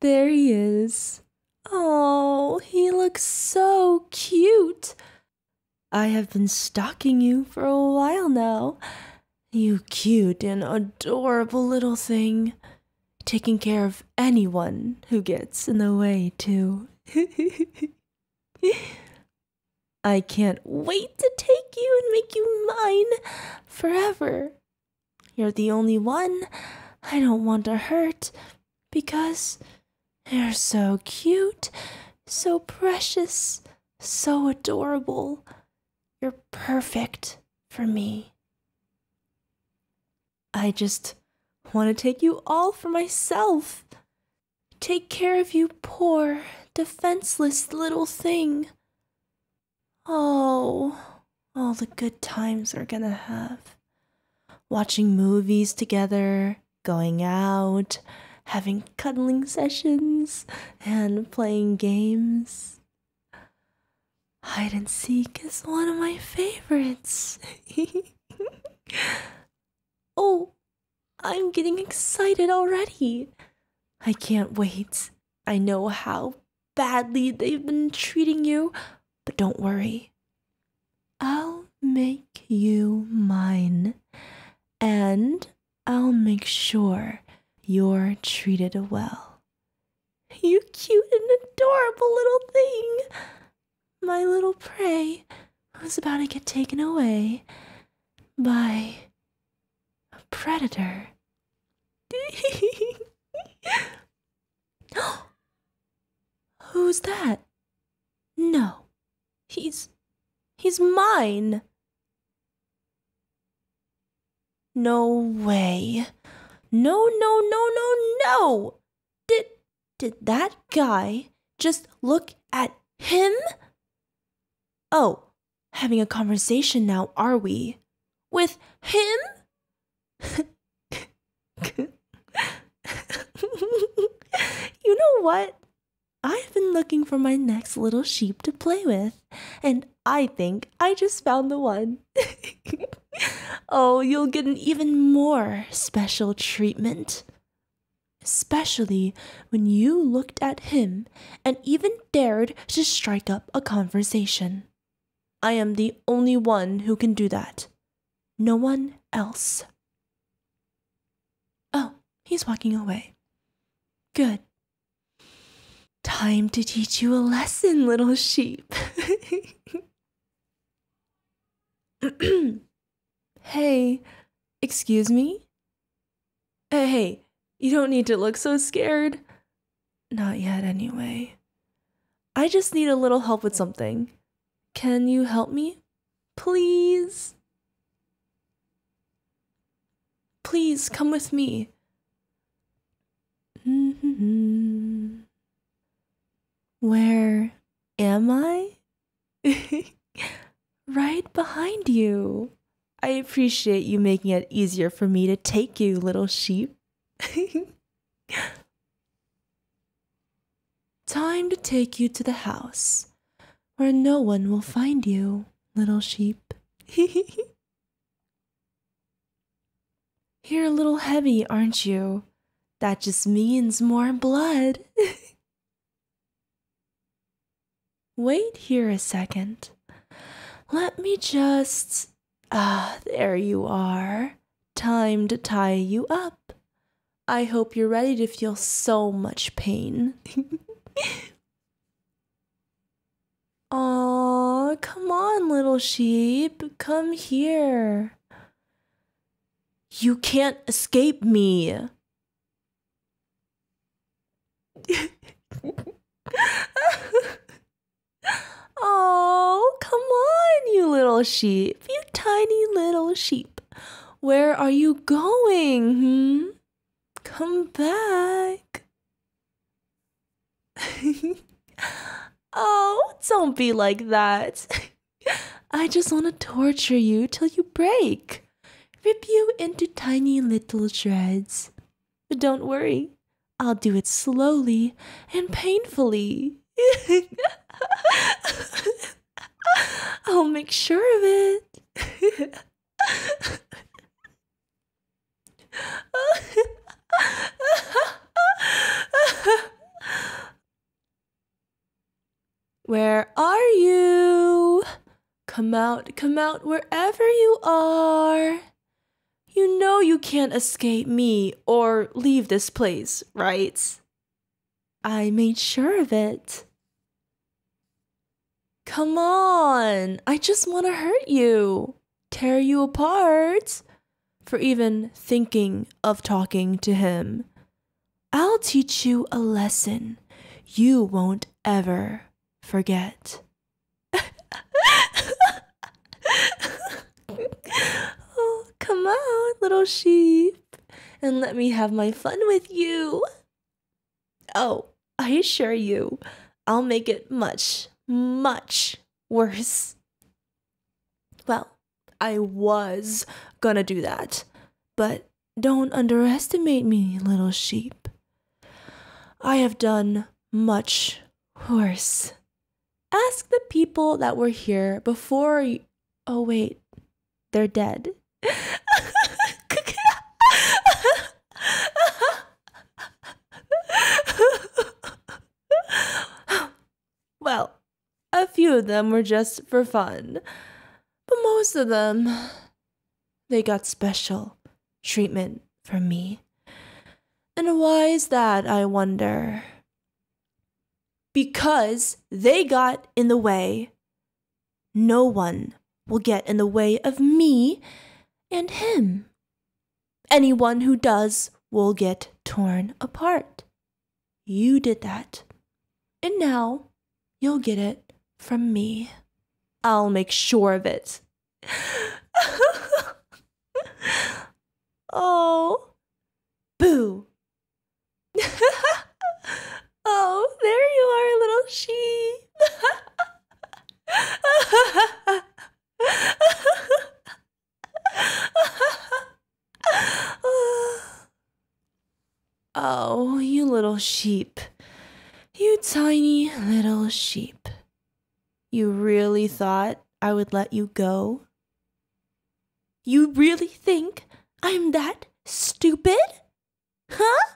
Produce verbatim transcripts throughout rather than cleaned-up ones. There he is. Oh, he looks so cute. I have been stalking you for a while now. You cute and adorable little thing. Taking care of anyone who gets in the way, too. I can't wait to take you and make you mine forever. You're the only one I don't want to hurt because you're so cute, so precious, so adorable. You're perfect for me. I just want to take you all for myself. Take care of you, poor, defenseless little thing. Oh, all the good times we're gonna have. Watching movies together, going out, having cuddling sessions, and playing games. Hide and seek is one of my favorites. Oh, I'm getting excited already. I can't wait. I know how badly they've been treating you, but don't worry. I'll make you mine, and I'll make sure you're treated well. You cute and adorable little thing. My little prey who's about to get taken away by a predator. Who's that? No, he's, he's mine. No way. No, no, no, no, no. Did, did that guy just look at him? Oh, having a conversation now, are we? With him? You know what? I've been looking for my next little sheep to play with, and I think I just found the one. Oh, you'll get an even more special treatment. Especially when you looked at him and even dared to strike up a conversation. I am the only one who can do that. No one else. Oh, he's walking away. Good. Time to teach you a lesson, little sheep. Hey, excuse me? Hey, hey, you don't need to look so scared. Not yet, anyway. I just need a little help with something. Can you help me? Please? Please, come with me. Mm-hmm. Where am I? Right behind you. I appreciate you making it easier for me to take you, little sheep. Time to take you to the house, where no one will find you, little sheep. You're a little heavy, aren't you? That just means more blood. Wait here a second. Let me just... Ah, there you are. Time to tie you up. I hope you're ready to feel so much pain. Aw, come on, little sheep. Come here. You can't escape me. Oh, come on, you little sheep. You tiny little sheep. Where are you going? Hmm? Come back. Oh, don't be like that. I just want to torture you till you break. Rip you into tiny little shreds. But don't worry, I'll do it slowly and painfully. I'll make sure of it. Where are you? Come out, come out, wherever you are. You know you can't escape me or leave this place, right? I made sure of it. Come on, I just want to hurt you, tear you apart, for even thinking of talking to him. I'll teach you a lesson you won't ever forget. Oh, come on, little sheep, and let me have my fun with you. Oh, I assure you, I'll make it much, much worse. Well, I was gonna do that, but don't underestimate me, little sheep. I have done much worse. Ask the people that were here before you... Oh, wait, they're dead. Well, a few of them were just for fun, but most of them, they got special treatment from me. And why is that, I wonder? Because they got in the way. No one will get in the way of me and him. Anyone who does will get torn apart. You did that. And now you'll get it from me. I'll make sure of it. Oh, boo. Oh, there you are, little sheep. Oh, you little sheep. You tiny little sheep. You really thought I would let you go? You really think I'm that stupid? Huh?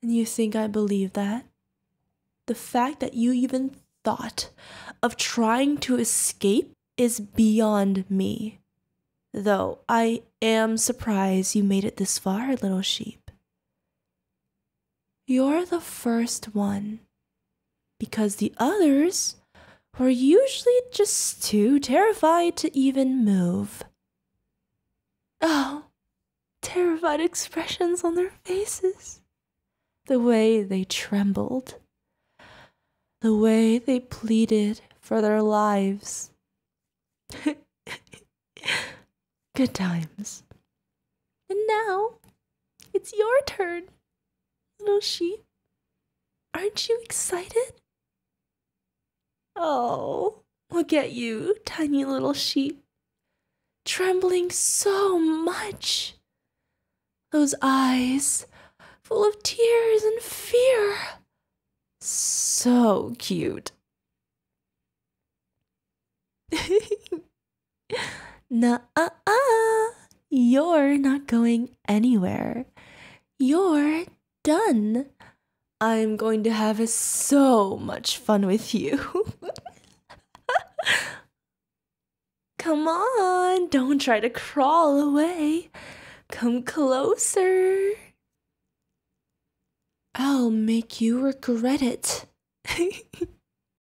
And you think I believe that? The fact that you even thought of trying to escape is beyond me. Though I am surprised you made it this far, little sheep. You're the first one, because the others were usually just too terrified to even move. Oh, terrified expressions on their faces. The way they trembled. The way they pleaded for their lives. Good times. And now, it's your turn, little sheep. Aren't you excited? Oh, look at you, tiny little sheep. Trembling so much. Those eyes full of tears and fear. So cute. Nuh-uh-uh. You're not going anywhere. You're done. I'm going to have so much fun with you. Come on, don't try to crawl away. Come closer. I'll make you regret it.